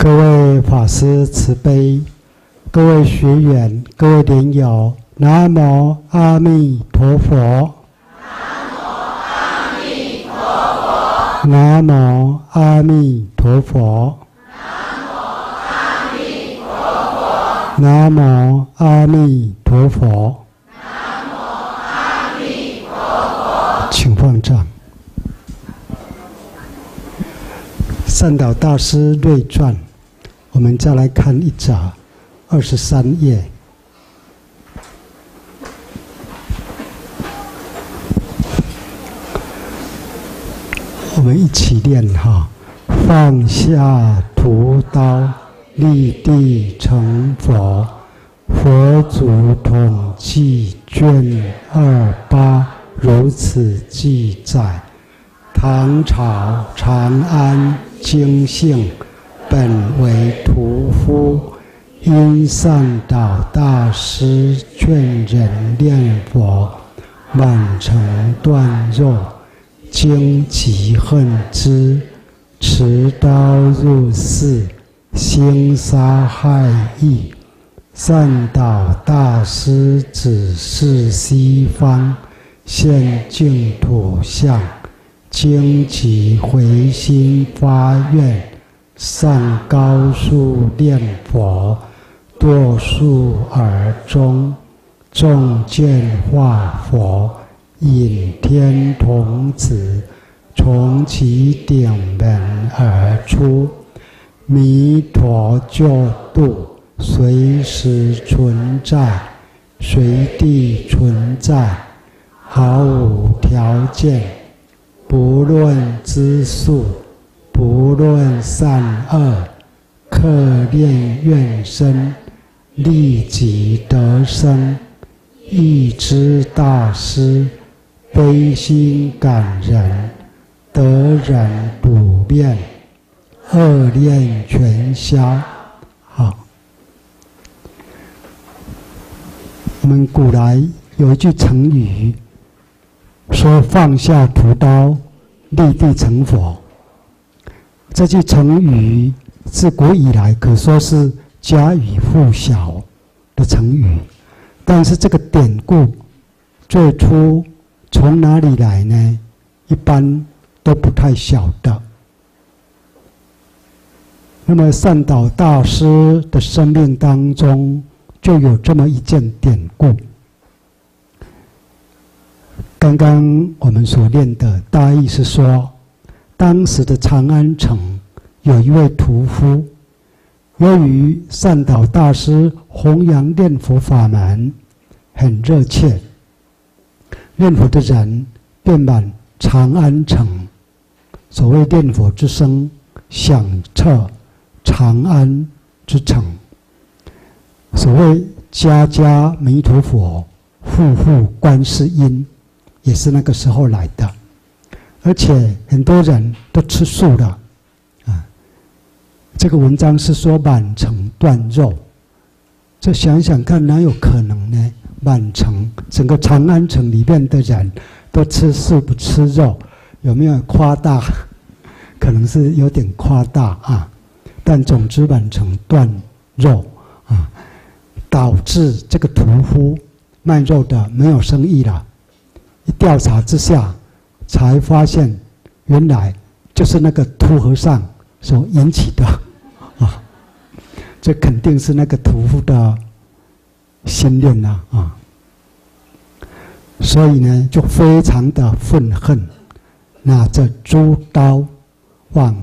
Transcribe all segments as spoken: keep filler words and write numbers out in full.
各位法师慈悲，各位学员，各位莲友，南无阿弥陀佛。 南无阿弥陀佛。南无阿弥陀佛。南无阿弥陀佛。请放掌。善导大师瑞传，我们再来看一札，二十三页。 我们一起练哈，放下屠刀，立地成佛。佛祖统计卷二八如此记载：唐朝长安京姓，本为屠夫，因善导大师劝人念佛，满城断肉。 经其恨之，持刀入室，兴杀害义。善导大师指示西方现净土相，经其回心发愿，上高树念佛，堕树而终，众见化佛。 引天童子，从其顶门而出，弥陀救度随时存在，随地存在，毫无条件，不论知数，不论善恶，克念愿生，立即得生。一知大师。 悲心感人，得人不变，恶念全消。好，我们古来有一句成语，说“放下屠刀，立地成佛”。这句成语自古以来可说是家喻户晓的成语，但是这个典故最初。 从哪里来呢？一般都不太晓得。那么善导大师的生命当中，就有这么一件典故。刚刚我们所念的大意是说，当时的长安城有一位屠夫，由于善导大师弘扬念佛法门很热切。 念佛的人遍满长安城，所谓念佛之声响彻长安之城。所谓家家弥陀佛，户户观世音，也是那个时候来的。而且很多人都吃素了，啊，这个文章是说满城断肉，这想想看哪有可能呢？ 满城，整个长安城里面的人都吃素不吃肉，有没有夸大？可能是有点夸大啊，但总之满城断肉啊，导致这个屠夫卖肉的没有生意了。一调查之下，才发现原来就是那个屠和尚所引起的啊，这肯定是那个屠夫的。 心念呐啊，所以呢，就非常的愤恨，拿着猪刀往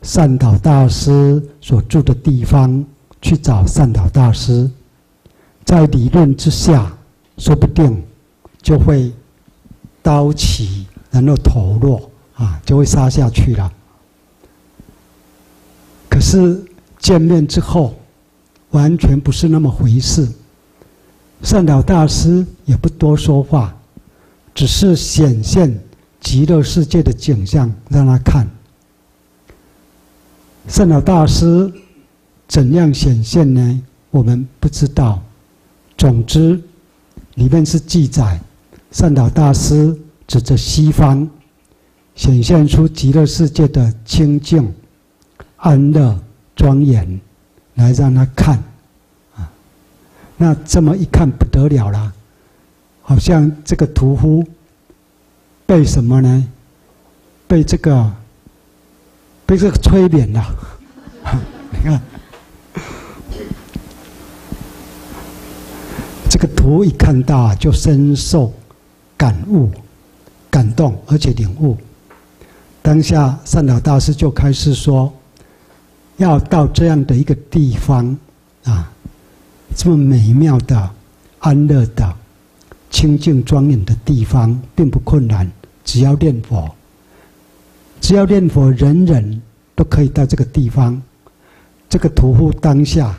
善导大师所住的地方去找善导大师。在理论之下，说不定就会刀起，然后头落啊，就会杀下去了。可是见面之后，完全不是那么回事。 善导大师也不多说话，只是显现极乐世界的景象让他看。善导大师怎样显现呢？我们不知道。总之，里面是记载，善导大师指着西方，显现出极乐世界的清净、安乐、庄严来让他看啊。那这么一看不得了啦，好像这个屠夫被什么呢？被这个被这个催眠了。你看，这个图一看到啊，就深受感悟、感动，而且领悟。当下善导大师就开始说，要到这样的一个地方啊，这么美妙的、安乐的、清净庄严的地方，并不困难，只要念佛。只要念佛，人人都可以到这个地方。这个屠夫当下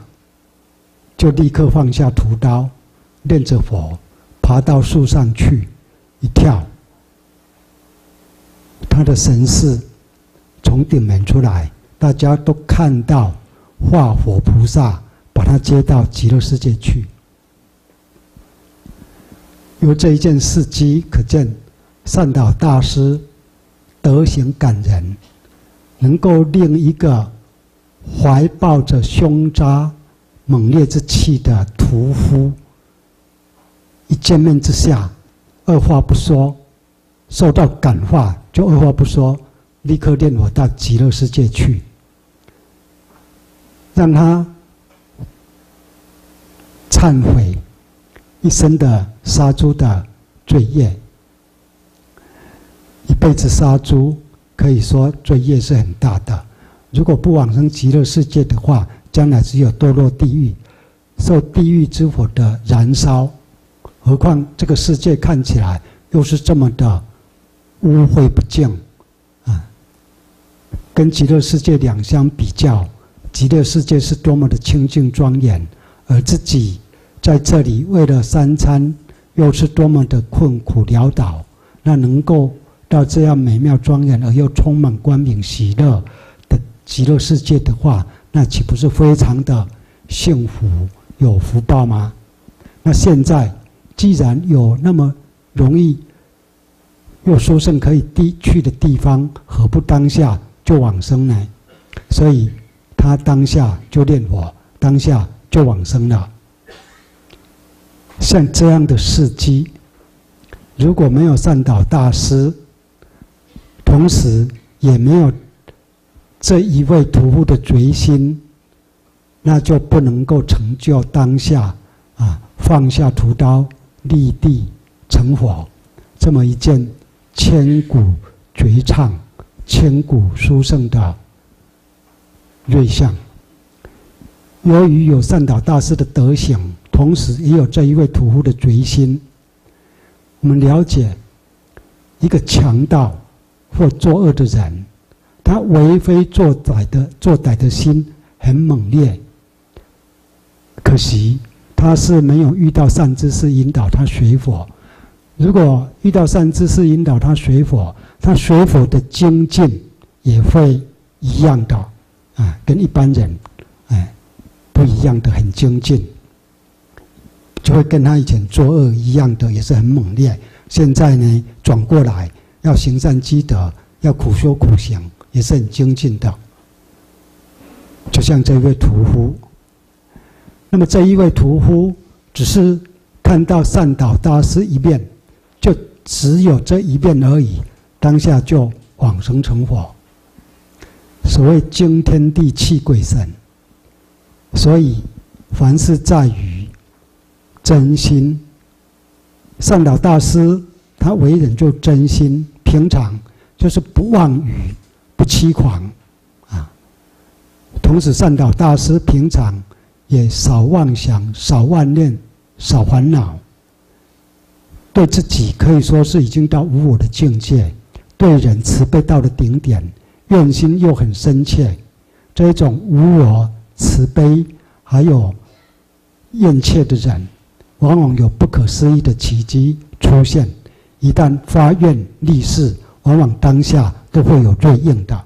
就立刻放下屠刀，念着佛，爬到树上去，一跳，他的神识从顶门出来，大家都看到化佛菩萨把他接到极乐世界去。由这一件事迹可见，善导大师德行感人，能够令一个怀抱着凶渣猛烈之气的屠夫，一见面之下，二话不说，受到感化，就二话不说，立刻念我到极乐世界去，让他忏悔一生的杀猪的罪业。一辈子杀猪，可以说罪业是很大的。如果不往生极乐世界的话，将来只有堕落地狱，受地狱之火的燃烧。何况这个世界看起来又是这么的污秽不净，啊，跟极乐世界两相比较，极乐世界是多么的清净庄严，而自己在这里为了三餐又是多么的困苦潦倒。那能够到这样美妙庄严而又充满光明喜乐的极乐世界的话，那岂不是非常的幸福有福报吗？那现在既然有那么容易又殊胜可以去的地方，何不当下就往生呢？所以他当下就念佛，当下就往生了。像这样的事迹，如果没有善导大师，同时也没有这一位屠夫的决心，那就不能够成就当下啊放下屠刀立地成佛这么一件千古绝唱、千古殊胜的瑞相。由于有善导大师的德行，同时也有这一位屠夫的决心，我们了解一个强盗或作恶的人，他为非作歹的作歹的心很猛烈，可惜他是没有遇到善知识引导他学佛。如果遇到善知识引导他学佛，他学佛的精进也会一样的啊，跟一般人哎不一样的很精进，就会跟他以前作恶一样的也是很猛烈。现在呢转过来要行善积德，要苦修苦行，也是很精进的，就像这位屠夫。那么这一位屠夫只是看到善导大师一面，就只有这一面而已，当下就往生成佛，所谓惊天地泣鬼神。所以凡是在于真心，善导大师他为人就真心，平常就是不妄语、不欺狂啊。同时善导大师平常也少妄想、少妄念、少烦恼，对自己可以说是已经到无我的境界，对人慈悲到了顶点，愿心又很深切。这种无我、慈悲还有愿切的人，往往有不可思议的奇迹出现。一旦发愿立誓，往往当下都会有瑞应的。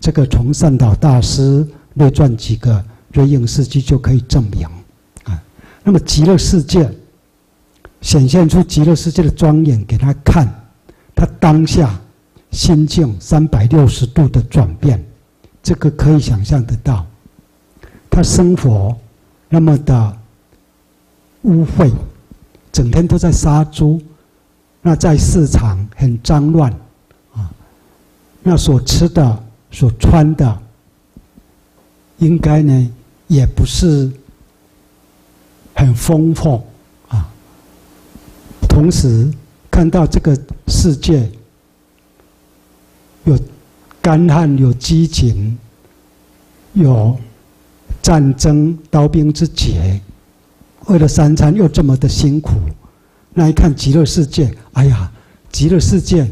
这个从善导大师列传几个瑞应事迹就可以证明啊。那么极乐世界显现出极乐世界的庄严给他看，他当下心境三百六十度的转变，这个可以想象得到他生活那么的污秽，整天都在杀猪，那在市场很脏乱，啊，那所吃的、所穿的，应该呢也不是很丰富啊。同时看到这个世界有干旱、有饥馑、有战争、刀兵之劫，为了三餐又这么的辛苦，那一看极乐世界，哎呀，极乐世界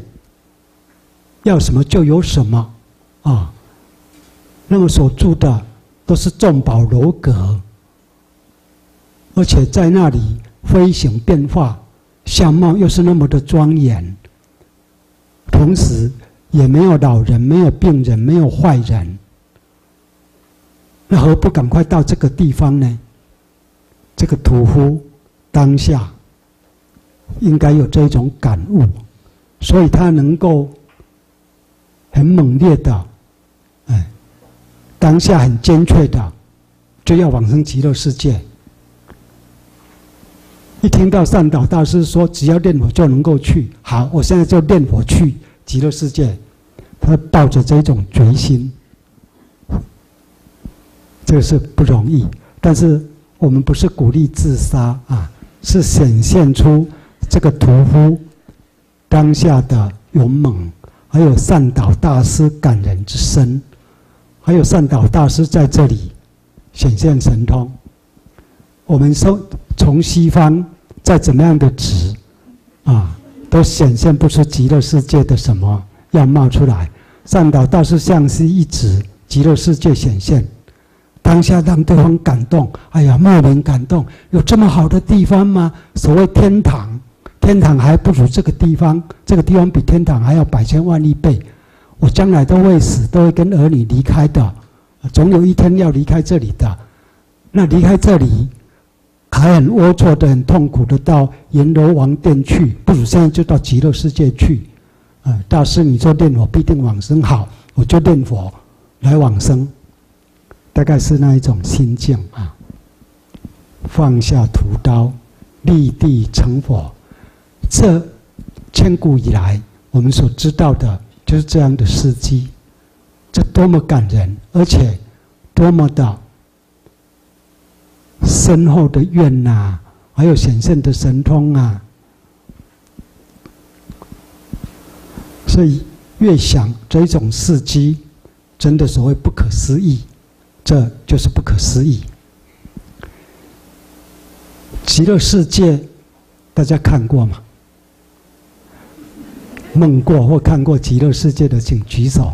要什么就有什么啊！那么所住的都是众宝楼阁，而且在那里飞行变化，相貌又是那么的庄严，同时也没有老人，没有病人，没有坏人，那何不赶快到这个地方呢？这个屠夫当下应该有这种感悟，所以他能够很猛烈的，哎，当下很坚决的就要往生极乐世界。一听到善导大师说只要念佛就能够去，好，我现在就念佛去极乐世界，他抱着这种决心，这个是不容易。但是我们不是鼓励自杀啊，是显现出这个屠夫当下的勇猛，还有善导大师感人之深，还有善导大师在这里显现神通。我们说从西方再怎么样的值啊，都显现不出极乐世界的什么样貌出来。善导大师向西一指，极乐世界显现，当下让对方感动，哎呀，莫名感动，有这么好的地方吗？所谓天堂，天堂还不如这个地方，这个地方比天堂还要百千万亿倍。我将来都会死，都会跟儿女离开的，总有一天要离开这里的。那离开这里还很龌龊的、很痛苦的到阎罗王殿去，不如现在就到极乐世界去。呃、大师，你说念佛必定往生，好，我就念佛来往生，大概是那一种心境啊。放下屠刀，立地成佛，这千古以来我们所知道的就是这样的事迹，这多么感人，而且多么的深厚的愿啊，还有显现的神通啊。所以越想这种事迹，真的所谓不可思议，这就是不可思议。极乐世界大家看过吗？梦过或看过极乐世界的请举手。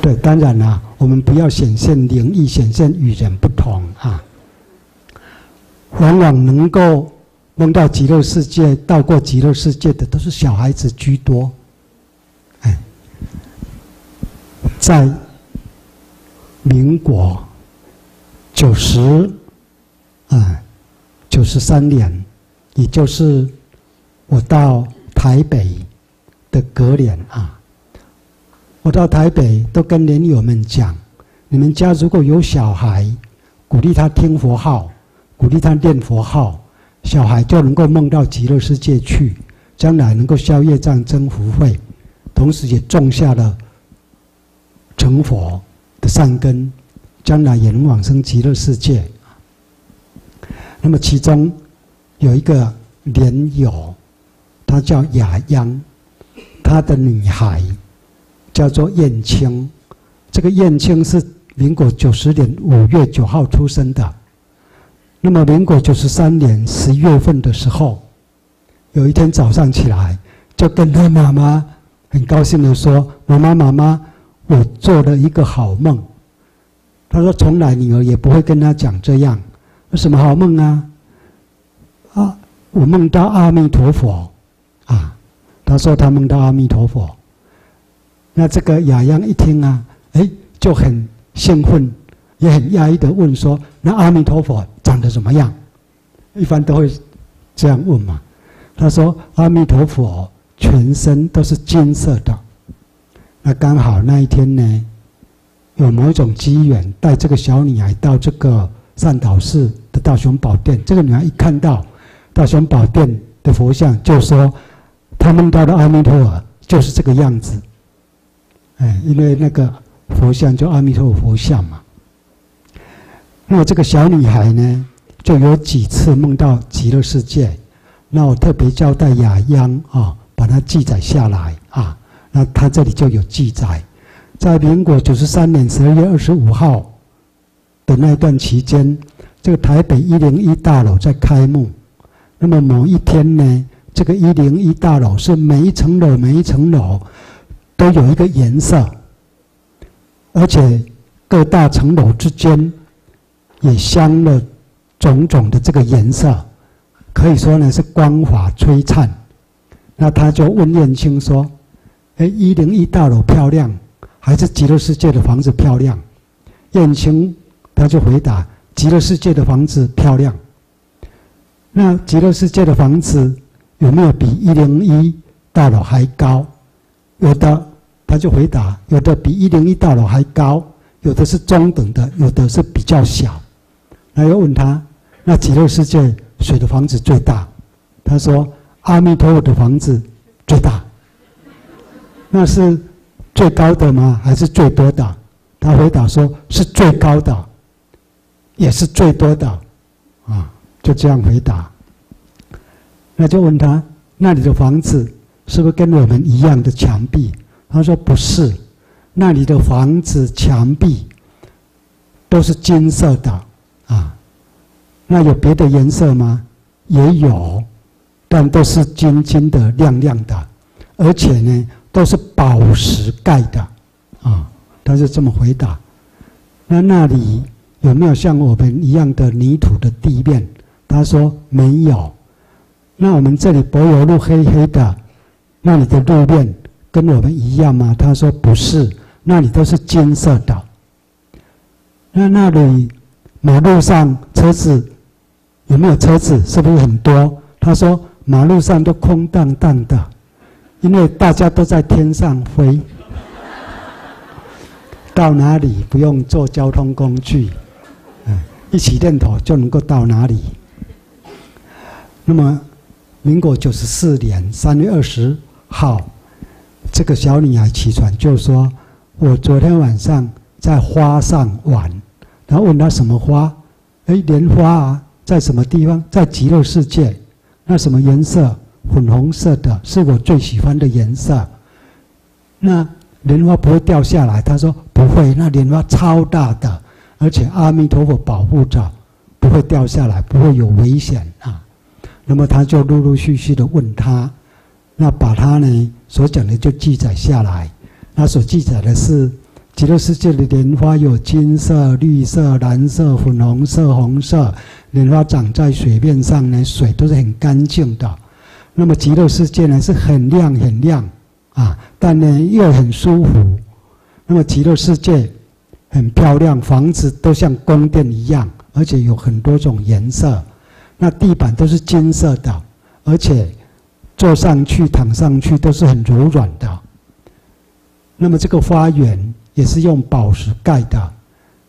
对，当然啦、啊，我们不要显现灵异，显现与人不同啊。往往能够梦到极乐世界、到过极乐世界的，都是小孩子居多。哎，在民国九十啊九十三年，也就是我到台北的隔年啊。我到台北都跟莲友们讲，你们家如果有小孩，鼓励他听佛号，鼓励他念佛号，小孩就能够梦到极乐世界去，将来能够消业障、增福慧，同时也种下了成佛的善根，将来也能往生极乐世界。那么其中有一个莲友，他叫雅央，他的女孩叫做燕青，这个燕青是民国九十年五月九号出生的。那么民国九十三年十一月份的时候，有一天早上起来，就跟他妈妈很高兴的说：“妈妈，妈妈，我做了一个好梦。”他说：“从来女儿也不会跟他讲这样，什么好梦啊？啊，我梦到阿弥陀佛啊。”他说他梦到阿弥陀佛。那这个雅央一听啊，哎，就很兴奋，也很压抑的问说：“那阿弥陀佛长得怎么样？”一般都会这样问嘛。他说：“阿弥陀佛全身都是金色的。”那刚好那一天呢，有某一种机缘带这个小女孩到这个善导寺的大雄宝殿。这个女孩一看到大雄宝殿的佛像，就说他们到的阿弥陀佛就是这个样子。哎，因为那个佛像就阿弥陀佛像嘛。那这个小女孩呢，就有几次梦到极乐世界。那我特别交代雅央啊，把它记载下来啊。那他这里就有记载。 在民国九十三年十二月二十五号的那段期间，这个台北一零一大楼在开幕。那么某一天呢，这个一零一大楼是每一层楼每一层楼都有一个颜色，而且各大层楼之间也镶了种种的这个颜色，可以说呢是光华璀璨。那他就问燕青说：“哎，一零一大楼漂亮， 还是极乐世界的房子漂亮？”燕青他就回答：“极乐世界的房子漂亮。”那极乐世界的房子有没有比一零一大楼还高？有的，他就回答：有的比一零一大楼还高，有的是中等的，有的是比较小。那又问他：那极乐世界谁的房子最大？他说：阿弥陀佛的房子最大。那是 最高的吗？还是最多的？他回答说：“是最高的，也是最多的。”啊，就这样回答。那就问他：“那你的房子是不是跟我们一样的墙壁？”他说：“不是，那里的房子墙壁都是金色的啊。那有别的颜色吗？也有，但都是金金的、亮亮的，而且呢， 都是宝石盖的，啊，他就这么回答。那那里有没有像我们一样的泥土的地面？他说没有。那我们这里柏油路黑黑的，那里的路面跟我们一样吗？他说不是，那里都是金色的。那那里马路上车子有没有车子？是不是很多？他说马路上都空荡荡的， 因为大家都在天上飞，到哪里不用坐交通工具，一起念头就能够到哪里。那么，民国九十四年三月二十号，这个小女孩起床就说：“我昨天晚上在花上玩。”然后问她什么花？哎，莲花啊，在什么地方？在极乐世界。那什么颜色？ 粉红色的是我最喜欢的颜色。那莲花不会掉下来，他说不会。那莲花超大的，而且阿弥陀佛保护着，不会掉下来，不会有危险啊。那么他就陆陆续续的问他，那把他呢所讲的就记载下来。那所记载的是极乐世界的莲花有金色、绿色、蓝色、粉红色、红色。莲花长在水面上呢，水都是很干净的。 那么极乐世界呢是很亮很亮啊，但呢又很舒服。那么极乐世界很漂亮，房子都像宫殿一样，而且有很多种颜色。那地板都是金色的，而且坐上去、躺上去都是很柔软的。那么这个花园也是用宝石盖的，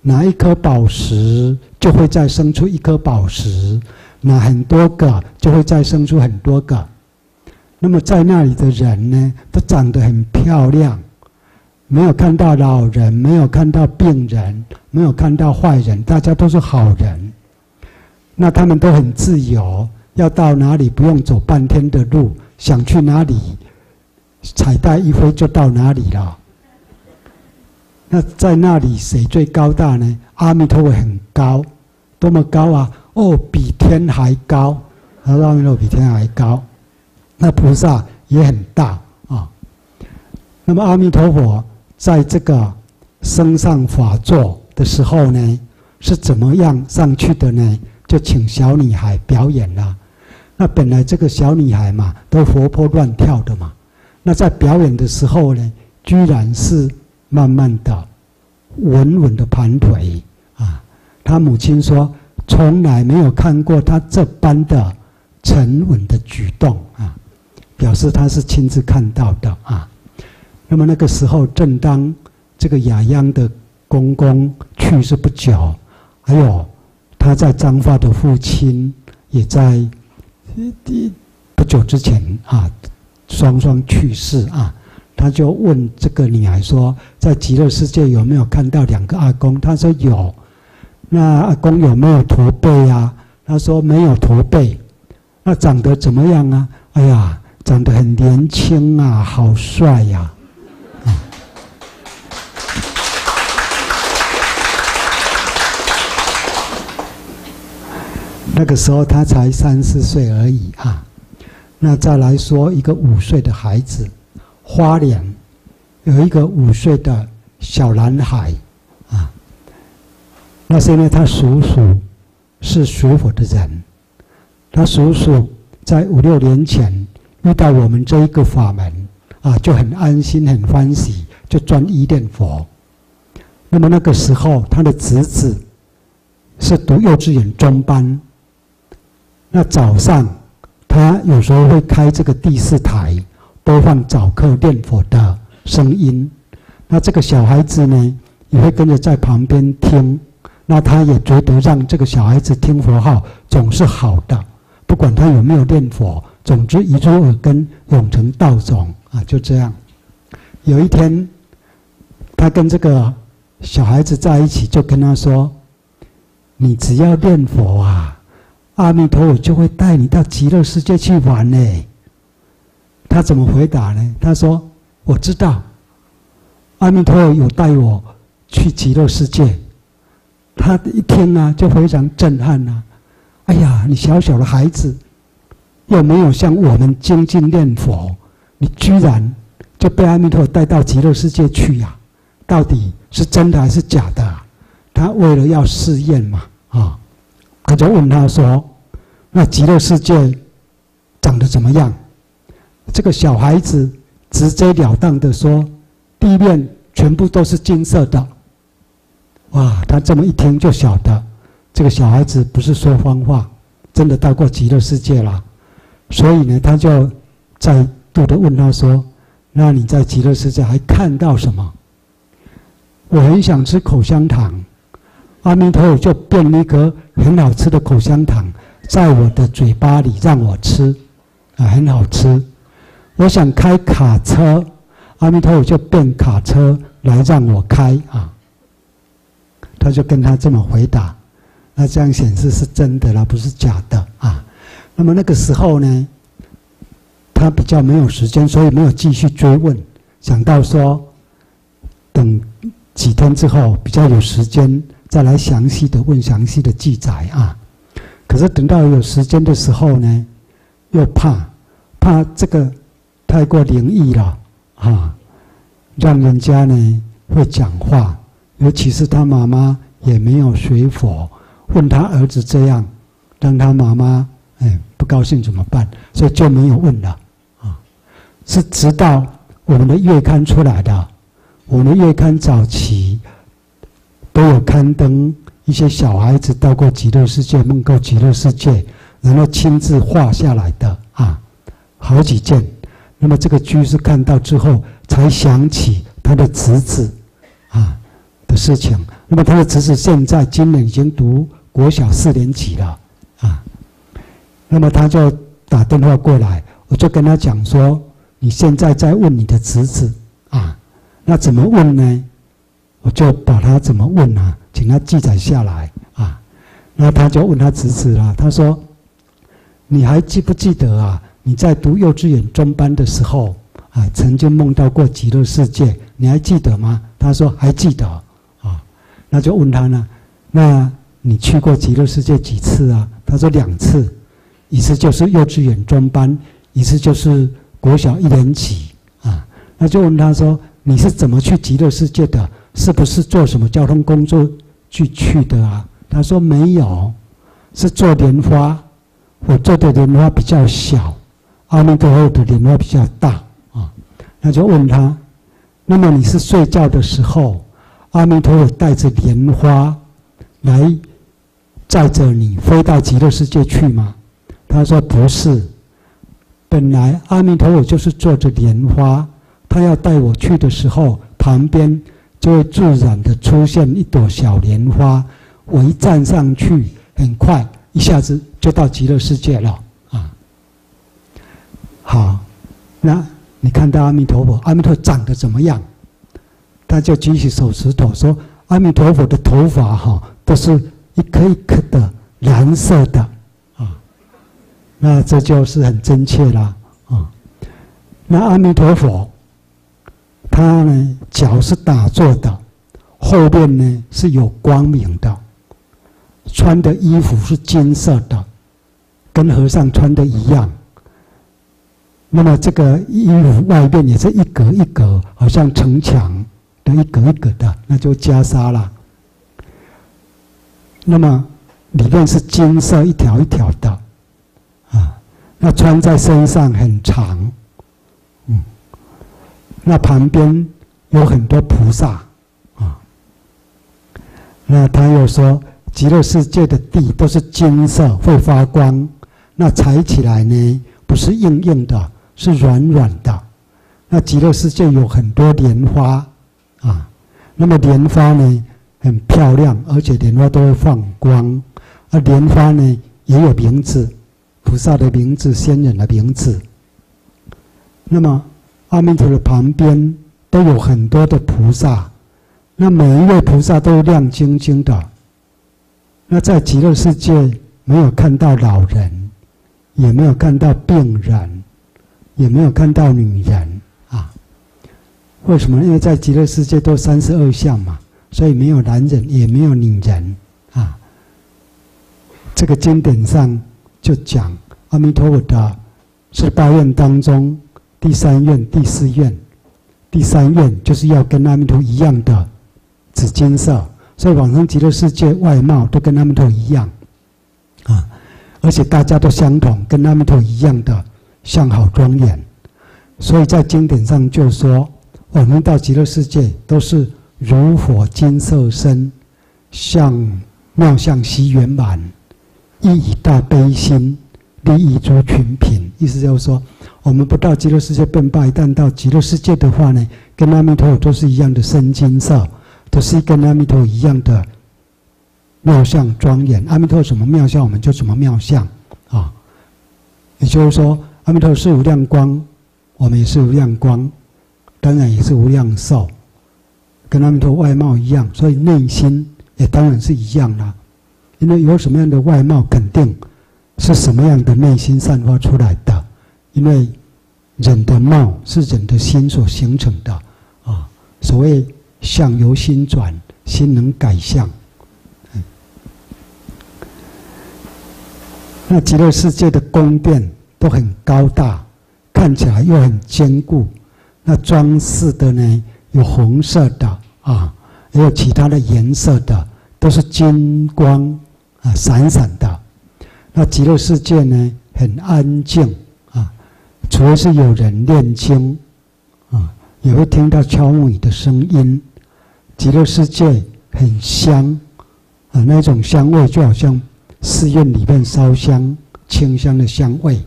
拿一颗宝石就会再生出一颗宝石，拿很多个就会再生出很多个。 那么在那里的人呢，都长得很漂亮，没有看到老人，没有看到病人，没有看到坏人，大家都是好人。那他们都很自由，要到哪里不用走半天的路，想去哪里，彩带一挥就到哪里了。那在那里谁最高大呢？阿弥陀佛很高，多么高啊！哦，比天还高，阿弥陀佛比天还高。 那菩萨也很大啊。那么阿弥陀佛在这个升上法座的时候呢，是怎么样上去的呢？就请小女孩表演了。那本来这个小女孩嘛，都活泼乱跳的嘛。那在表演的时候呢，居然是慢慢的、稳稳的盘腿啊。她母亲说，从来没有看过她这般的沉稳的举动啊。 表示他是亲自看到的啊。那么那个时候，正当这个雅央的公公去世不久，还有他在彰化的父亲也在不久之前啊，双双去世啊。他就问这个女孩说，在极乐世界有没有看到两个阿公？他说有。那阿公有没有驼背啊？他说没有驼背。那长得怎么样啊？哎呀，长得很年轻啊，好帅呀、啊！ 那个时候他才三四岁而已啊，那再来说一个五岁的孩子，花莲有一个五岁的小男孩啊，那是因为他叔叔是属火的人，他叔叔在五六年前遇到我们这一个法门啊，就很安心很欢喜，就专一念佛。那么那个时候他的侄子是读幼稚园中班。 那早上，他有时候会开这个第四台播放早课念佛的声音。那这个小孩子呢，也会跟着在旁边听。那他也觉得让这个小孩子听佛号总是好的，不管他有没有念佛，总之一出耳根永成道种啊，就这样。有一天，他跟这个小孩子在一起，就跟他说：“你只要念佛啊。” 阿弥陀佛就会带你到极乐世界去玩呢。他怎么回答呢？他说：“我知道，阿弥陀佛有带我去极乐世界。”他一听啊，就非常震撼啊！哎呀，你小小的孩子，又没有像我们精进念佛，你居然就被阿弥陀佛带到极乐世界去呀、啊？到底是真的还是假的、啊？他为了要试验嘛，啊、哦。 他就问他说：“那极乐世界长得怎么样？”这个小孩子直截了当的说：“地面全部都是金色的。”哇！他这么一听就晓得，这个小孩子不是说谎话，真的到过极乐世界了。所以呢，他就再度的问他说：“那你在极乐世界还看到什么？”我很想吃口香糖。 阿弥陀佛就变了一颗很好吃的口香糖，在我的嘴巴里让我吃，啊，很好吃。我想开卡车，阿弥陀佛就变卡车来让我开啊。他就跟他这么回答，那这样显示是真的啦，不是假的啊。那么那个时候呢，他比较没有时间，所以没有继续追问。想到说，等几天之后比较有时间。 再来详细的问详细的记载啊，可是等到有时间的时候呢，又怕怕这个太过灵异了啊，让人家呢会讲话，尤其是他妈妈也没有学佛，问他儿子这样，让他妈妈哎不高兴怎么办？所以就没有问了啊。是直到我们的月刊出来的，我们的月刊早期。 都有刊登一些小孩子到过极乐世界、梦过极乐世界，然后亲自画下来的啊，好几件。那么这个居士看到之后，才想起他的侄子啊的事情。那么他的侄子现在今年已经读国小四年级了啊，那么他就打电话过来，我就跟他讲说：“你现在在问你的侄子啊，那怎么问呢？” 我就把他怎么问啊，请他记载下来啊。那他就问他侄子了，他说：“你还记不记得啊？你在读幼稚园中班的时候啊，曾经梦到过极乐世界，你还记得吗？”他说：“还记得啊。”那就问他呢：“那你去过极乐世界几次啊？”他说：“两次，一次就是幼稚园中班，一次就是国小一年级啊。”那就问他说：“你是怎么去极乐世界的？” 是不是做什么交通工作去去的啊？他说没有，是做莲花。我做的莲花比较小，阿弥陀佛的莲花比较大啊。那就问他，那么你是睡觉的时候，阿弥陀佛带着莲花来载着你飞到极乐世界去吗？他说不是，本来阿弥陀佛就是坐着莲花，他要带我去的时候，旁边。就会自然的出现一朵小莲花。我一站上去，很快一下子就到极乐世界了啊！好，那你看到阿弥陀佛，阿弥陀长得怎么样？他就举起手指头说：“阿弥陀佛的头发哈，都是一颗一颗的蓝色的啊。”那这就是很真切啦啊！那阿弥陀佛。 他呢，脚是打坐的，后面呢是有光明的，穿的衣服是金色的，跟和尚穿的一样。那么这个衣服外面也是一格一格，好像城墙的一格一格的，那就袈裟啦。那么里面是金色一条一条的，啊，那穿在身上很长。 那旁边有很多菩萨啊，那他又说，极乐世界的地都是金色，会发光。那踩起来呢，不是硬硬的，是软软的。那极乐世界有很多莲花啊，那么莲花呢很漂亮，而且莲花都会放光。而莲花呢也有名字，菩萨的名字、仙人的名字。那么。 阿弥陀的旁边都有很多的菩萨，那每一位菩萨都亮晶晶的。那在极乐世界没有看到老人，也没有看到病人，也没有看到女人啊。为什么？因为在极乐世界都三十二相嘛，所以没有男人，也没有女人啊。这个经典上就讲阿弥陀佛的十八愿当中。 第三愿、第四愿，第三愿就是要跟阿弥陀一样的紫金色，所以往生极乐世界外貌都跟阿弥陀一样，啊，而且大家都相同，跟阿弥陀一样的相好庄严，所以在经典上就说，我们到极乐世界都是如火金色身，相妙相悉圆满，亦以大悲心利益诸群品，意思就是说。 我们不到极乐世界便罢，一旦到极乐世界的话呢，跟阿弥陀佛都是一样的身金色，都是跟阿弥陀佛一样的妙相庄严。阿弥陀佛什么妙相，我们就什么妙相啊。也就是说，阿弥陀佛是无量光，我们也是无量光，当然也是无量寿，跟阿弥陀佛外貌一样，所以内心也当然是一样啦。因为有什么样的外貌，肯定是什么样的内心散发出来的。 因为人的貌是人的心所形成的啊，所谓相由心转，心能改相。嗯、那极乐世界的宫殿都很高大，看起来又很坚固。那装饰的呢，有红色的啊，也有其他的颜色的，都是金光啊闪闪的。那极乐世界呢，很安静。 除非是有人念经，啊，也会听到敲木鱼的声音。极乐世界很香，啊，那种香味就好像寺院里面烧香清香的香味。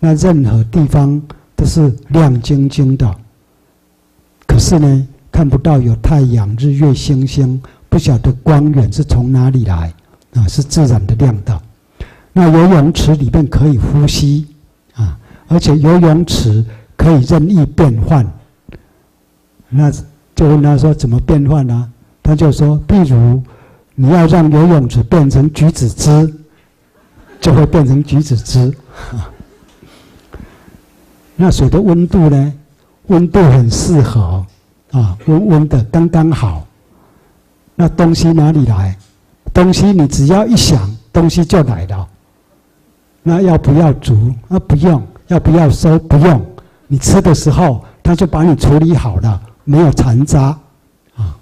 那任何地方都是亮晶晶的，可是呢，看不到有太阳、日月、星星，不晓得光源是从哪里来，啊，是自然的亮的。那游泳池里面可以呼吸。 而且游泳池可以任意变换，那就问他说怎么变换呢、啊？他就说，比如你要让游泳池变成橘子汁，就会变成橘子汁。那水的温度呢？温度很适合啊，温温的刚刚好。那东西哪里来？东西你只要一想，东西就来了。那要不要煮？啊，不用。 要不要收？不用，你吃的时候，他就把你处理好了，没有残渣，啊。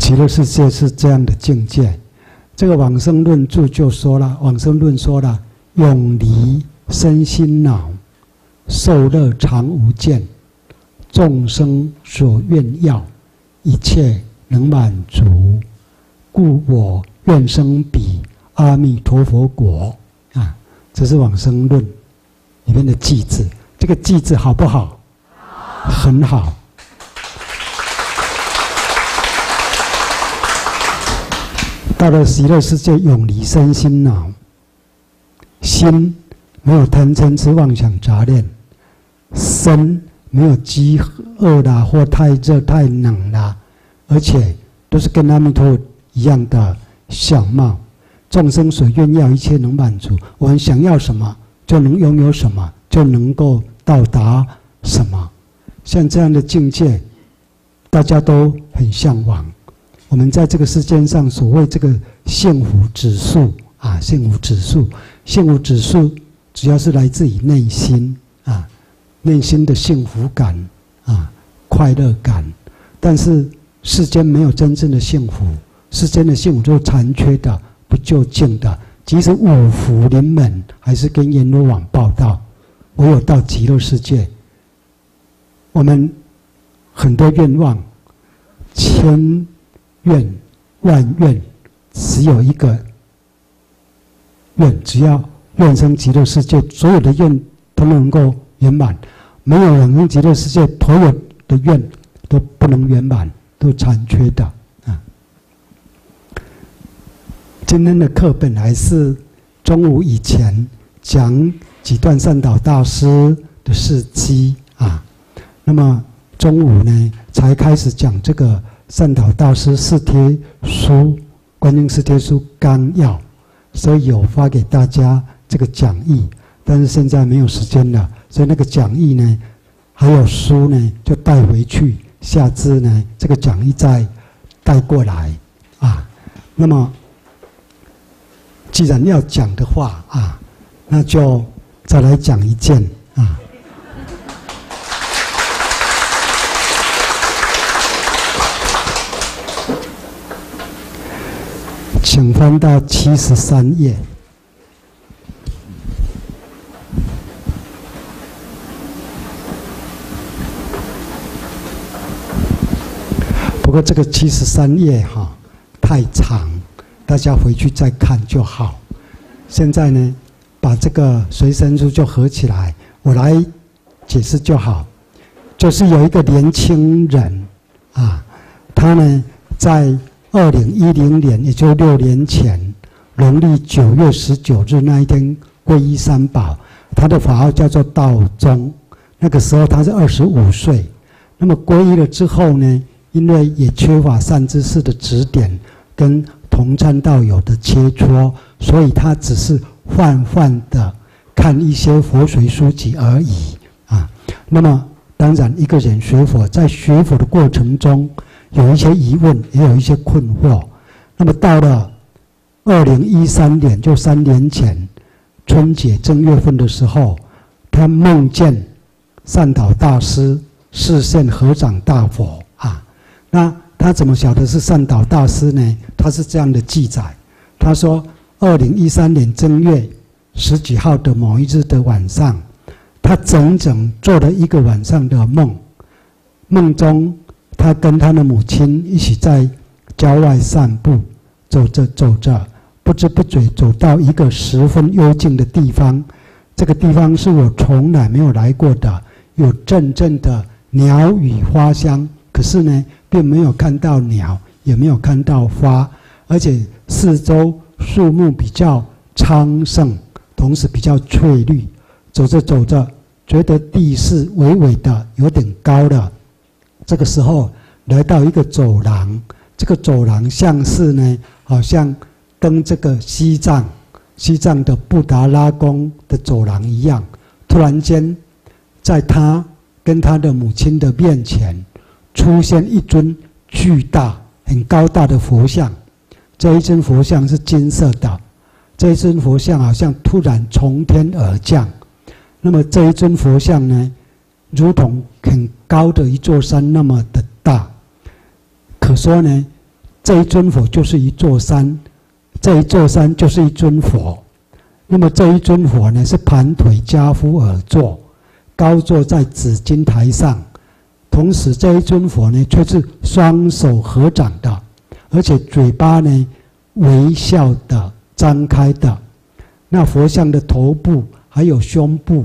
极乐世界是这样的境界。这个往生论著就说了，往生论说了，永离身心恼，受乐常无间，众生所愿要，一切能满足，故我愿生彼阿弥陀佛国。 这是往生论里面的偈子，这个偈子好不好？好很好，到了极乐世界，永离身心脑，心没有贪嗔痴妄想杂念，身没有饥饿啦或太热太冷啦，而且都是跟阿弥陀一样的相貌。众生所愿要，一切能满足。我们想要什么，就能拥有什么，就能够到达什么。像这样的境界，大家都很向往。 我们在这个世间上，所谓这个幸福指数啊，幸福指数，幸福指数主要是来自于内心啊，内心的幸福感啊，快乐感。但是世间没有真正的幸福，世间的幸福就是残缺的、不究竟的。即使五福临门，还是跟阎罗王报道，唯有到极乐世界，我们很多愿望，千。 愿万愿，只有一个愿，只要愿生极乐世界，所有的愿都能够圆满。没有往生极乐世界，所有的愿都不能圆满，都残缺的啊。今天的课本还是中午以前讲几段善导大师的事迹啊，那么中午呢才开始讲这个。 善导大师四帖书，观音四帖书纲要，所以有发给大家这个讲义，但是现在没有时间了，所以那个讲义呢，还有书呢，就带回去，下次呢这个讲义再带过来啊。那么，既然要讲的话啊，那就再来讲一件啊。 请翻到七十三页。不过这个七十三页哈太长，大家回去再看就好。现在呢，把这个随身书就合起来，我来解释就好。就是有一个年轻人啊，他呢在。 二零一零年，也就六年前，农历九月十九日那一天，皈依三宝。他的法号叫做道宗。那个时候他是二十五岁。那么皈依了之后呢，因为也缺乏善知识的指点跟同参道友的切磋，所以他只是泛泛的看一些佛学书籍而已啊。那么当然，一个人学佛，在学佛的过程中。 有一些疑问，也有一些困惑。那么到了二零一三年，就三年前春节正月份的时候，他梦见善导大师示现合掌大佛啊。那他怎么晓得是善导大师呢？他是这样的记载：他说，二零一三年正月十几号的某一日的晚上，他整整做了一个晚上的梦，梦中。 他跟他的母亲一起在郊外散步，走着走着，不知不觉走到一个十分幽静的地方。这个地方是我从来没有来过的，有阵阵的鸟语花香。可是呢，并没有看到鸟，也没有看到花，而且四周树木比较昌盛，同时比较翠绿。走着走着，觉得地势微微的有点高了。 这个时候来到一个走廊，这个走廊像是呢，好像跟这个西藏、西藏的布达拉宫的走廊一样。突然间，在他跟他的母亲的面前，出现一尊巨大、很高大的佛像。这一尊佛像是金色的，这一尊佛像好像突然从天而降。那么这一尊佛像呢？ 如同很高的一座山那么的大，可说呢，这一尊佛就是一座山，这一座山就是一尊佛。那么这一尊佛呢，是盘腿加趺而坐，高坐在紫金台上。同时，这一尊佛呢，却是双手合掌的，而且嘴巴呢微笑的张开的。那佛像的头部还有胸部。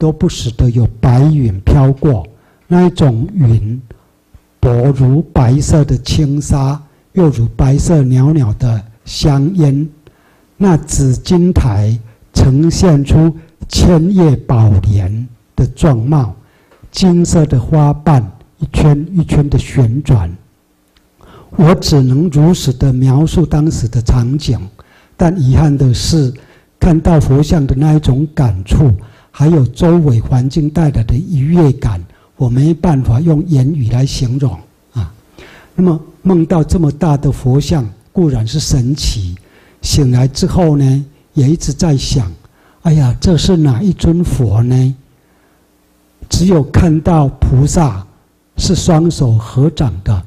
都不时的有白云飘过，那一种云薄如白色的轻纱，又如白色袅袅的香烟，那紫金台呈现出千叶宝莲的状貌，金色的花瓣一圈一圈的旋转。我只能如实的描述当时的场景，但遗憾的是，看到佛像的那一种感触，还有周围环境带来的愉悦感，我没办法用言语来形容啊。那么梦到这么大的佛像固然是神奇，醒来之后呢，也一直在想，哎呀，这是哪一尊佛呢？只有看到菩萨是双手合掌的，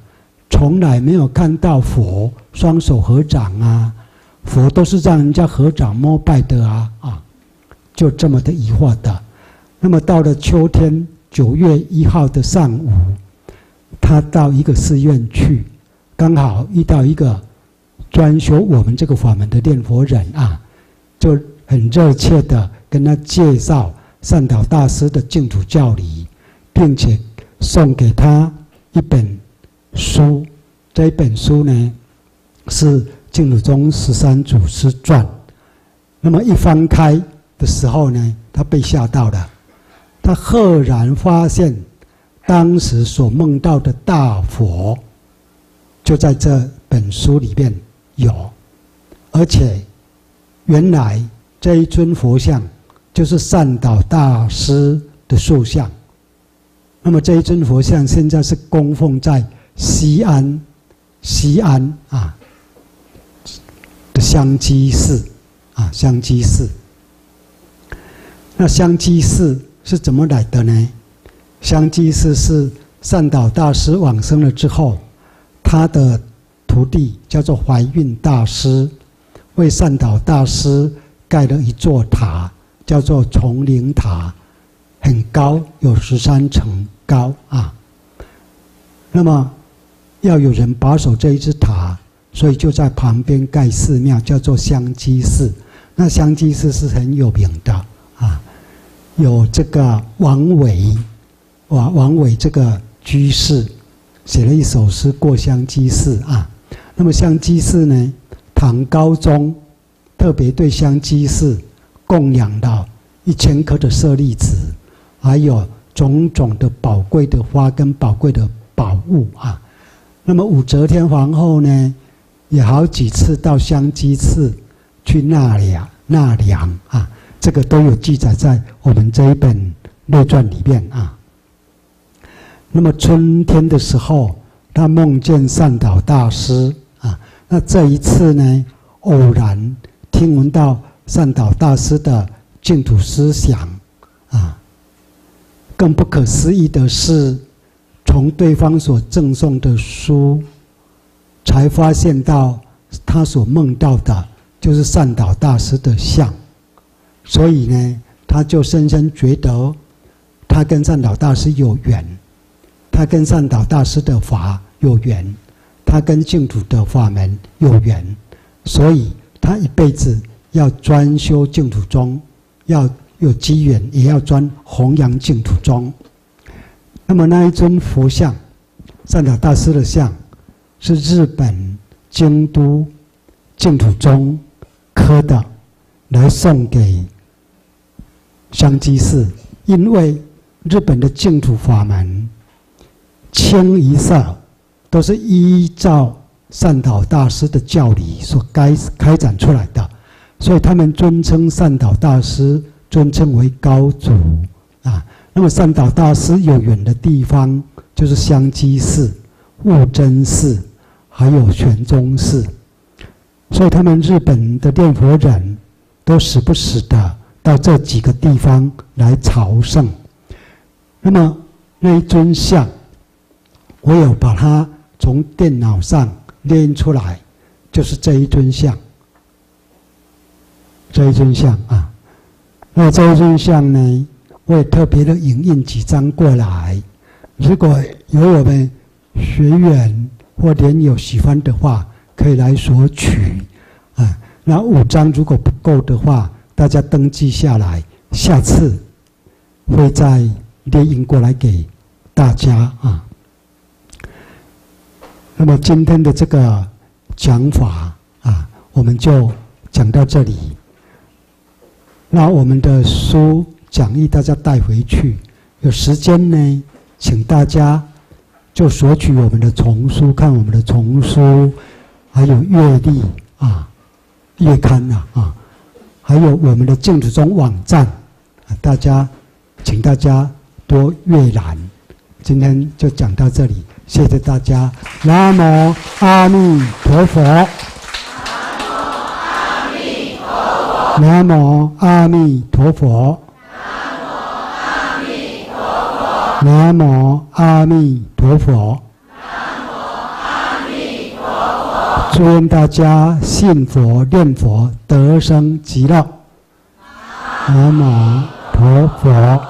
从来没有看到佛双手合掌啊，佛都是让人家合掌膜拜的啊啊，就这么的疑惑的。那么到了秋天九月一号的上午，他到一个寺院去，刚好遇到一个专修我们这个法门的念佛人啊，就很热切的跟他介绍善导大师的净土教理，并且送给他一本书。这一本书呢是《净土宗十三祖师传》。那么一翻开的时候呢，他被吓到了，他赫然发现当时所梦到的大佛就在这本书里面有，而且原来这一尊佛像就是善导大师的塑像。那么这一尊佛像现在是供奉在西安，西安啊的香积寺啊，香积寺。那香积寺是怎么来的呢？香积寺是善导大师往生了之后，他的徒弟叫做怀运大师，为善导大师盖了一座塔，叫做丛林塔，很高，有十三层高啊。那么要有人把守这一只塔，所以就在旁边盖寺庙，叫做香积寺。那香积寺是很有名的啊，有这个王维，王王维这个居士写了一首诗过香积寺啊。那么香积寺呢，唐高宗特别对香积寺供养到一千颗的舍利子，还有种种的宝贵的花跟宝贵的宝物啊。那么武则天皇后呢，也好几次到香积寺去纳凉纳凉啊，这个都有记载在我们这一本列传里面啊。那么春天的时候，他梦见善导大师啊，那这一次呢，偶然听闻到善导大师的净土思想啊，更不可思议的是，从对方所赠送的书，才发现到他所梦到的就是善导大师的像，所以呢，他就深深觉得他跟善导大师有缘，他跟善导大师的法有缘，他跟净土的法门有缘，所以他一辈子要专修净土宗，要有机缘也要专弘扬净土宗。那么那一尊佛像，善导大师的像，是日本京都净土宗刻的，来送给香积寺。因为日本的净土法门清一色都是依照善导大师的教理所开开展出来的，所以他们尊称善导大师尊称为高祖啊。那么善导大师有缘的地方就是香积寺、悟真寺，还有玄宗寺，所以他们日本的念佛人都时不时的到这几个地方来朝圣。那么那一尊像，我有把它从电脑上列印出来，就是这一尊像，这一尊像啊。那这一尊像呢，我也特别的影印几张过来，如果有我们学员或莲友喜欢的话，可以来索取啊。那五张如果不够的话，大家登记下来，下次会再列印过来给大家啊。那么今天的这个讲法啊，我们就讲到这里。那我们的书讲义大家带回去，有时间呢，请大家就索取我们的丛书，看我们的丛书，还有月历啊、月刊啊啊，还有我们的净土宗网站啊，大家请大家多阅览。今天就讲到这里，谢谢大家。南无阿弥陀佛。 南无阿弥陀佛。南无阿弥陀佛。南无阿弥陀佛。祝愿大家信佛、念佛、得生极乐。南无陀佛。